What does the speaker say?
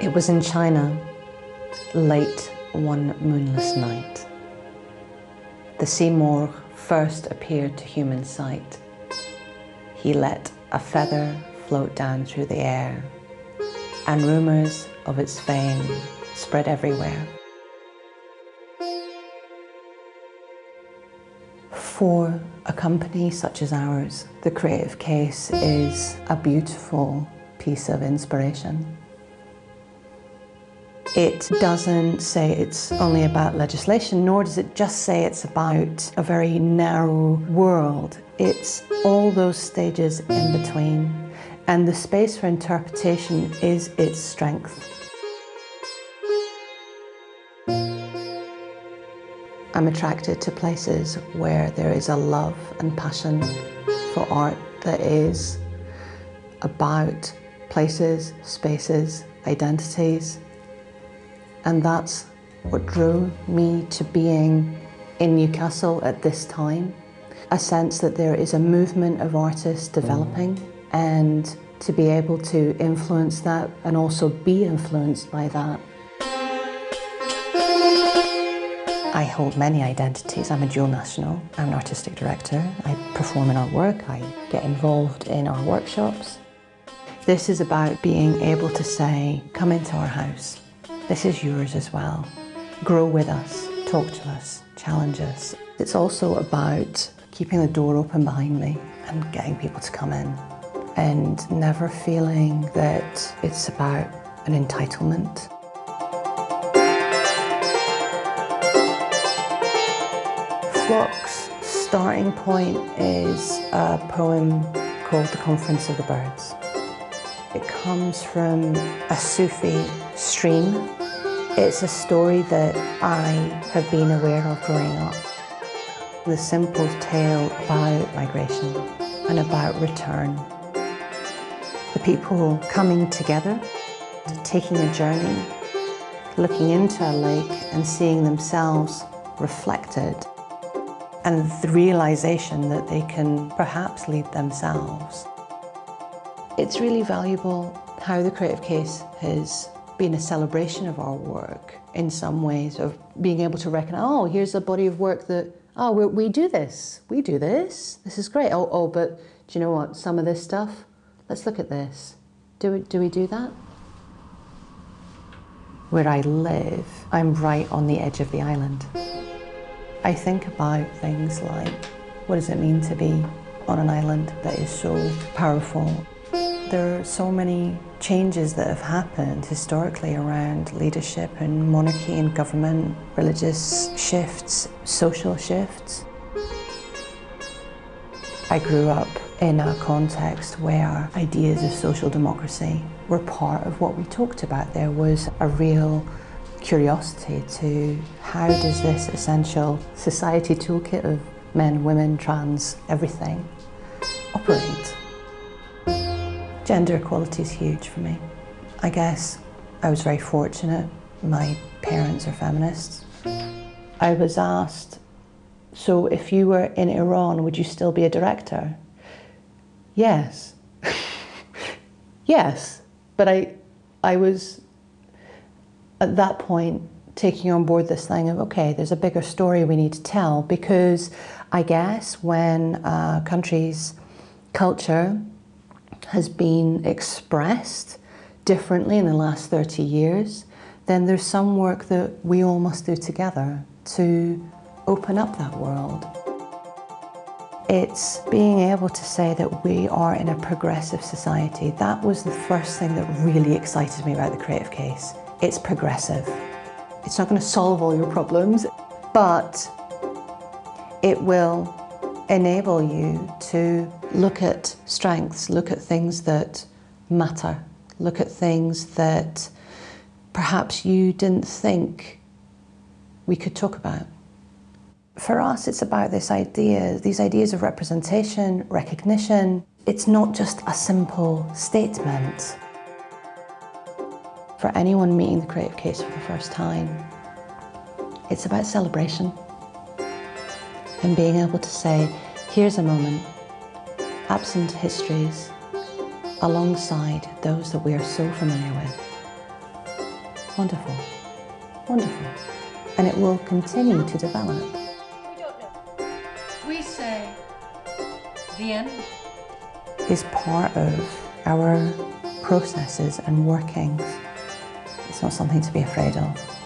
It was in China, late one moonless night. The Simurgh first appeared to human sight. He let a feather float down through the air, and rumors of its fame spread everywhere. For a company such as ours, the Creative Case is a beautiful piece of inspiration. It doesn't say it's only about legislation, nor does it just say it's about a very narrow world. It's all those stages in between, and the space for interpretation is its strength. I'm attracted to places where there is a love and passion for art that is about places, spaces, identities. And that's what drew me to being in Newcastle at this time. A sense that there is a movement of artists developing, and to be able to influence that and also be influenced by that. I hold many identities. I'm a dual national. I'm an artistic director. I perform in our work. I get involved in our workshops. This is about being able to say, come into our house. This is yours as well. Grow with us, talk to us, challenge us. It's also about keeping the door open behind me and getting people to come in, and never feeling that it's about an entitlement. Flock's starting point is a poem called The Conference of the Birds. It comes from a Sufi stream. It's a story that I have been aware of growing up. The simple tale about migration and about return. The people coming together, taking a journey, looking into a lake and seeing themselves reflected, and the realization that they can perhaps lead themselves. It's really valuable how the Creative Case has been a celebration of our work in some ways, of being able to reckon, oh, here's a body of work that, oh, we do this, this is great. Oh, but do you know what, some of this stuff, let's look at this. Do we do that? Where I live, I'm right on the edge of the island. I think about things like, what does it mean to be on an island that is so powerful? There are so many changes that have happened historically around leadership and monarchy and government, religious shifts, social shifts. I grew up in a context where ideas of social democracy were part of what we talked about. There was a real curiosity to how does this essential society toolkit of men, women, trans, everything operate. Gender equality is huge for me. I guess I was very fortunate. My parents are feminists. I was asked, so if you were in Iran, would you still be a director? Yes. Yes. But I was, at that point, taking on board this thing of, okay, there's a bigger story we need to tell, because I guess when a country's culture has been expressed differently in the last 30 years, then there's some work that we all must do together to open up that world. It's being able to say that we are in a progressive society. That was the first thing that really excited me about the Creative Case. It's progressive. It's not going to solve all your problems, but it will enable you to look at strengths, look at things that matter, look at things that perhaps you didn't think we could talk about. For us, it's about this idea, these ideas of representation, recognition. It's not just a simple statement. For anyone meeting the Creative Case for the first time, it's about celebration. And being able to say, here's a moment, absent histories, alongside those that we are so familiar with. Wonderful, wonderful. And it will continue to develop. We don't know. We say the end is part of our processes and workings. It's not something to be afraid of.